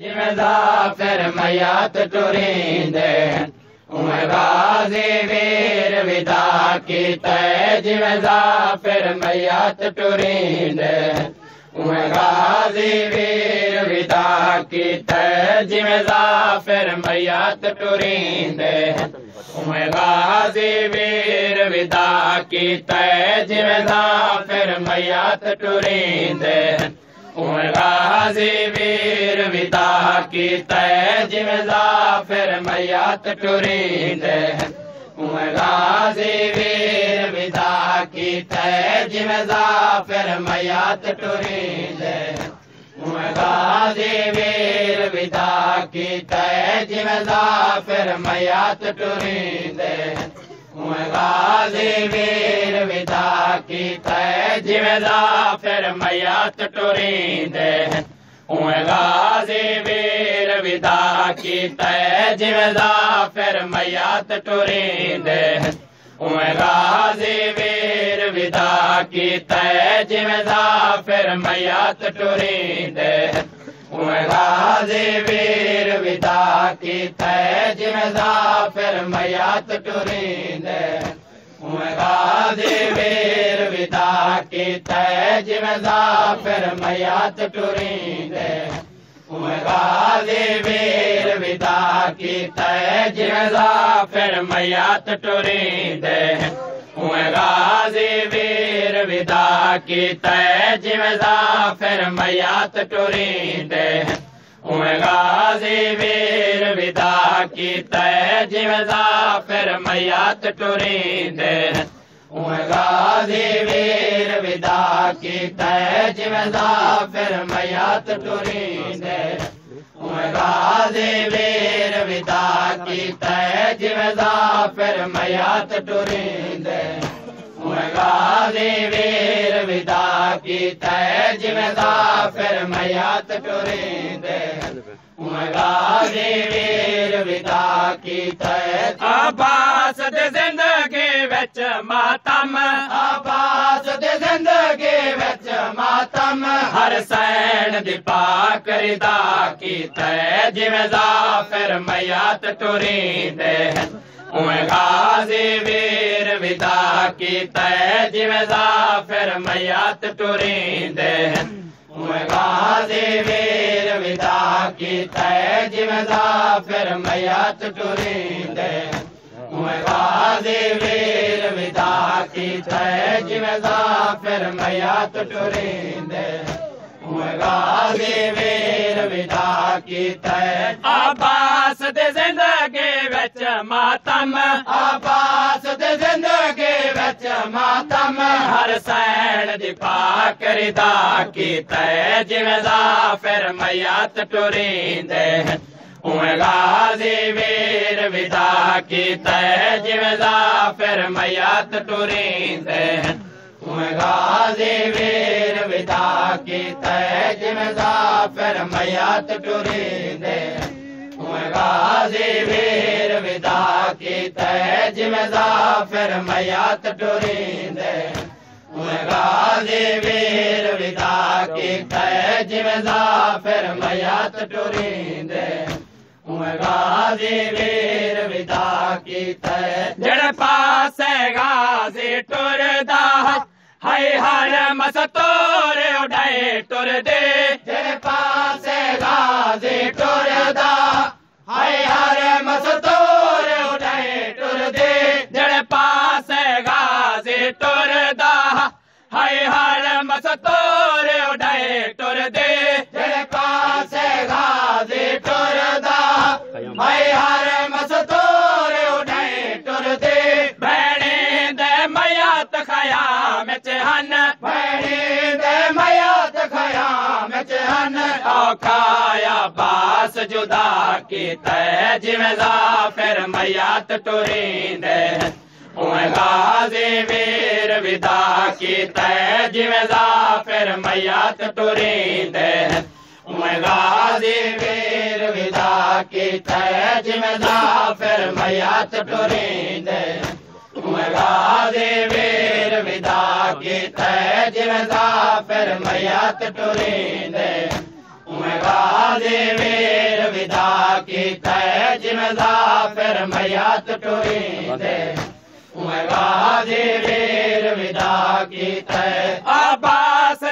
फिर मैया तुरींदे उमराजे वीर विदा की तय जिमदा फिर मैया तुरींदे उमराजे वीर विदा की तय जिमदा फिर मैया तुरींदे उमराजे वीर विदा की तय जिमदा फिर मैया तुरींदे उमराजे वीर विदा की तय जिमदा फिर मैया तुरींदे उमराजे वीर विदा की तय जिमदा फिर मैया तुरींदे उमराजे वीर विदा की तय जिमदा फिर मैया तुरींदे उमराजे वीर विदा की तय जिमदा फिर मैया तुरींदे उमराजे वीर विदा की तय जिमदा फिर मैया तुरींदे उमराजे वीर विदा की तय जिमदा फिर मैया तुरींदे उमराजे वीर विदा की तय जिमदा फिर मैया तुरींदे उमराजे वीर विदा की तय जिमदा फिर मैया तुरींदे उमराजे वीर विदा की तय जिमदा फिर मैया तुरींदे उमराजे वीर विदा की तय जिमदा फिर मैया तुरींदे उमराजे वीर विदा की तय जिमदा फिर मैया तुरींदे उमराजे वीर विदा की तय जिमदा फिर मैया तुरींदे उमराजे वीर विदा की तय जिमदा फिर मैया तुरींदे उमराजे वीर विदा की तय जिमदा फिर मैया तुरींदे उमराजे वीर विदा की तय आबास जिंदगी विच मातम आबास जिंदगी विच मातम हर सैन दी पाक रिदा की तय जिमदा फिर मैया तुरींदे उमराजे वीर विदा की तय जिमदा फिर मैया तुरींदे उमराजे वीर विदा की तय जिमदा फिर मैया तुरींदे उमराजे वीर विदा की तय जिमदा फिर मैया तुरींदे उमराजे वीर विदा की तय आबास दे जिंदगी विच मातम आबास दे जिंदगी विच मातम हर सैन दी पाक रिदा की तय जिमदा फिर मैया तुरींदे उमराजे वीर विदा की तय जिमदा फिर मैया तुरींदे उमराजे वीर विदा की तय जिमदा फिर मैया तुरींदे उमराजे वीर विदा की तय जिमदा फिर मैया तुरींदे उमराजे वीर विदा की तय जिमदा फिर मैया तुरींदे उमराजे वीर विदा की तय जड़ पास गाजे टुरदा हाय हर मस्तोर उड़ाए टुर दे जड़ पास गाजे टुरदा हाय हर मस्तोर उड़ाए टुर दे जड़ पास गाजे टुरदा हाय हर मस्तोर उड़ाए टुर दे जड़ पास गाजे टुरदा हाय हर मस्तोर उड़ाए टुर दे भैणे दे मैया तखया खाया बास जुदा की तय जिमदा फिर मैया तुरींदे उमराजे वीर विदा की तय जिमदा फिर मैया तुरींदे उमराजे वीर विदा की तय जिमदा फिर मैया तुरींदे उमराजे वीर विदा की तय जिमदा फिर मैया तुरींदे उमराजे वीर विदा की तय जिमदा फिर मैया टोईंदे उमगा जे वीर विदा की तय अब्बास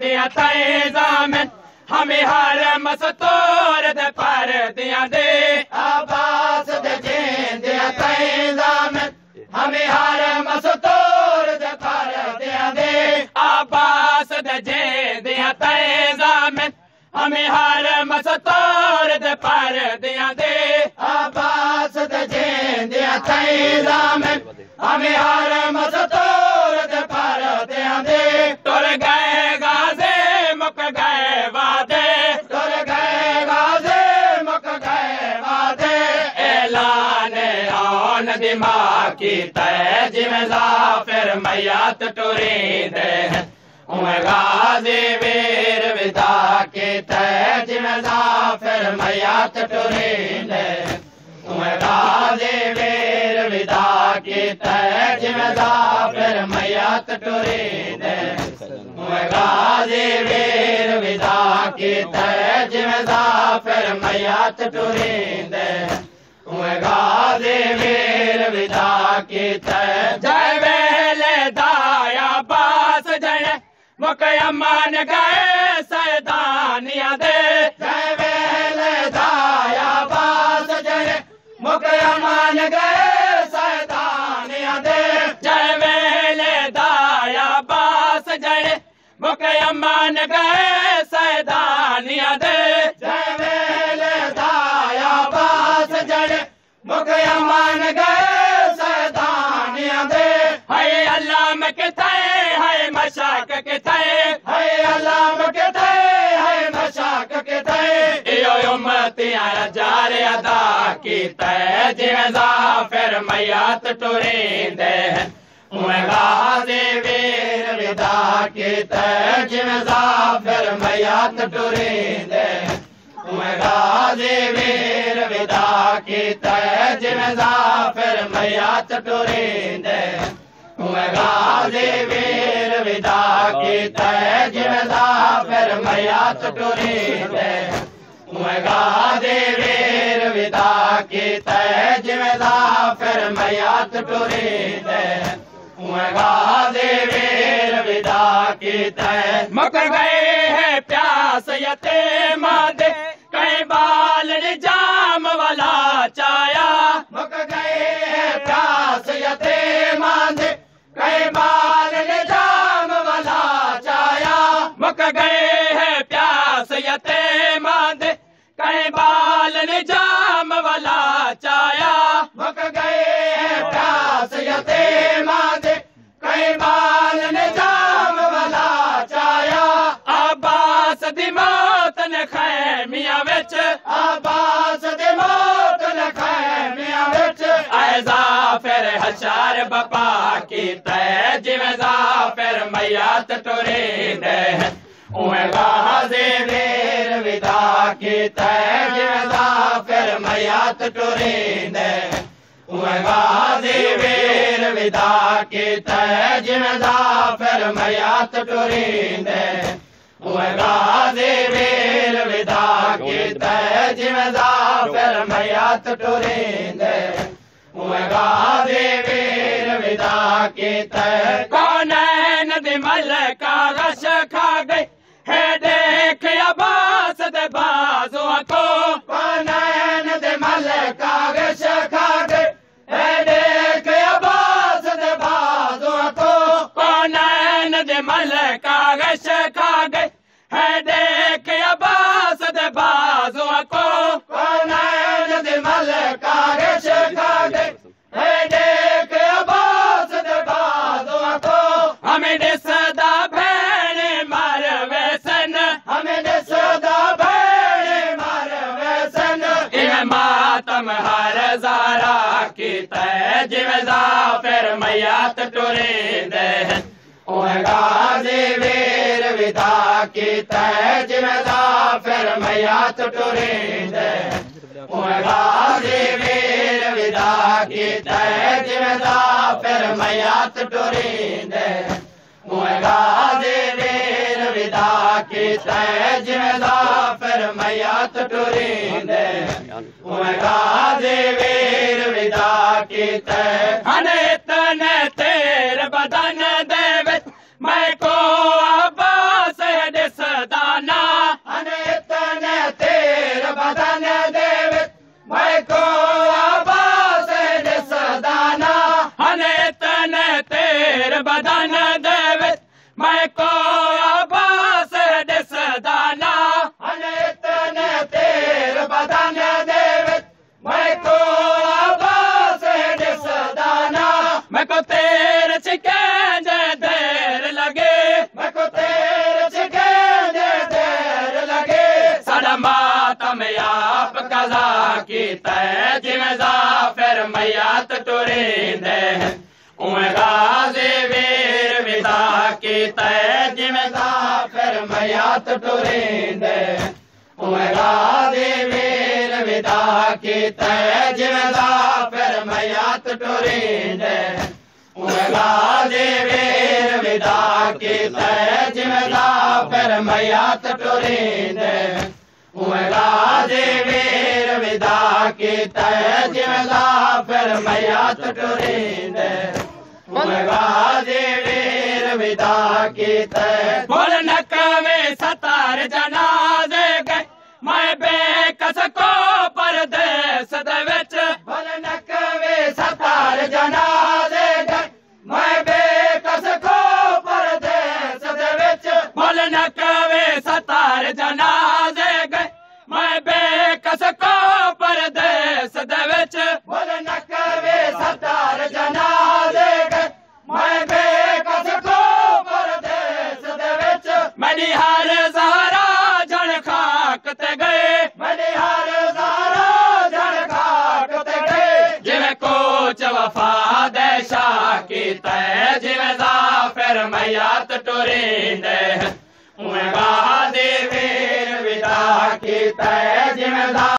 दिया तय जामिन हमें हर मस्तूर दे पर दिया दे अब्बास दिया तय जामिन हमें हर मस्तूर दे पर दिया दे अब्बास दिया तय जामिन हमें हर मस्तूर दे पर दिया दे अब्बास दिया तय जामिन हमें हर मस्तूर दे पर दिया दे तुर गए गाजे मुक गए वादे तुर गए गाजे मुक गए वादे ऐलान आन दिमाग की तय जिमें जाफिर मैया टुरी दे गाजे वीर विदा के तय जिमें जाफिर मैया टुरी दे गाजे वीर विदा के तय जिमें जाफिर मैया टुरी दे गाजे वीर विदा के तय जिमें जाफिर मैया टुरी दे गाजे वीर विदा के तय जय वेले दाया पास जय मुकयमान गए सैदानिया दे जय वेले दाया पास जय मुकयमान गए सैदानिया दे जय वेले दाया पास जय मुकयमान गए सैदानिया दे जय वेले दाया पास जय मुकयमान गए सैदानिया दे हाय अल्लाह में किथे हाय मशाक के थे हाय अल्लाह के थे हाय मशाक के थे यो उम्मतियां जार अदा की तय जिमें जाफिर मैया टुरींदे गाजे वीर विदा की तय जिमें जाफिर मैया टुरींदे गाजे वीर विदा की तय जिमें जाफिर मैया टुरींदे गाजे वीर विदा की तय जिमें जाफिर मैया टुरींदे गाजे वीर विदा की तय जिमें जाफिर मैया टुरींदे गाजे वीर विदा की तय मक गए हैं प्यास यते मादे कई बाल निजाम वाला चाया मक गए हैं प्यास यते मादे कई बाल निजाम वाला चाया मक गए हैं प्यास यते मादे कई बाल निजाम वाला चाया मक गए हैं प्यास यते मादे कई बाल निजाम वाला चाया अब्बास दी मौत ने खैमिया विच अब्बास दी मौत ने खैमिया विच ऐसा फिर हशार बपा की तय जिमें जाफिर मैया टुरींदे गाजे वीर विदा की तय जिमें जाफिर मैया टुरींदे गाजे वीर विदा की तय जिमें जाफिर मैया टुरींदे गाजे वीर विदा की तय जिमें जाफिर मैया टुरींदे गाजे वीर विदा के तय कौनैन दी मलका रश खा गई है देख अब्बास दे बाजुओं को कौनैन दी मलका रश खा गई है देख अब्बास दे बाजुओं को कौनैन दी मलका रश खा गई है देख अब्बास दे बाजुओं को कौनैन दी मलका रश खा गई जिमें जाफिर मैया टुरींदे गाजे वीर विदा की तय जिमें जाफिर मैया टुरींदे गाजे वीर विदा की तय जिमें जाफिर मैया टुरींदे होगा देवेर विदा के सहज दा फरमाया तो टुरेंदे होगा देवेर विदा के तह हने तने तेर बदन देवे मैं को आबास दे सदाना हने तने तेर बदन देवे मैं को आबास दे सदाना हने तने तेर बदन देवे मैं को आबास दे सदाना हने तने तेर बदन देवे मैं को आबास दे सदाना मैं को तेर छिके फिर मैया तुरेंदे उमगा देवेर विदा के तय जिमदा फिर मैया तुरेंदे उमगा देवेर विदा के तय जिमदा फिर मैया तुरेंदे उमगा देवेर विदा के तय जिमदा फिर मैया तुरेंदे उमगा देवेर विदा के तय जिमदा फिर मैया तुरेंदे उमगा देवेर विदा के तय बोल नकवे सतार जनाजे गए मैं बेकस को परदेस दे विच बोल नकवे सतार जनाजे गए मैं बेकस को परदेस दे विच बोल नकवे सतार जनाजे गए मैं बेकस को परदेस देवेच बोल नकवे सतार जनाजे गए मैं बेकस को परदेस देवेच मनिहार जहरा जन खाक ते गए मनिहार जहरा जन खाक ते गए जिमें कोच वफा देशा की तय जिमें जाफिर मैया तुरेंदे उमगा देवेर विदा की तय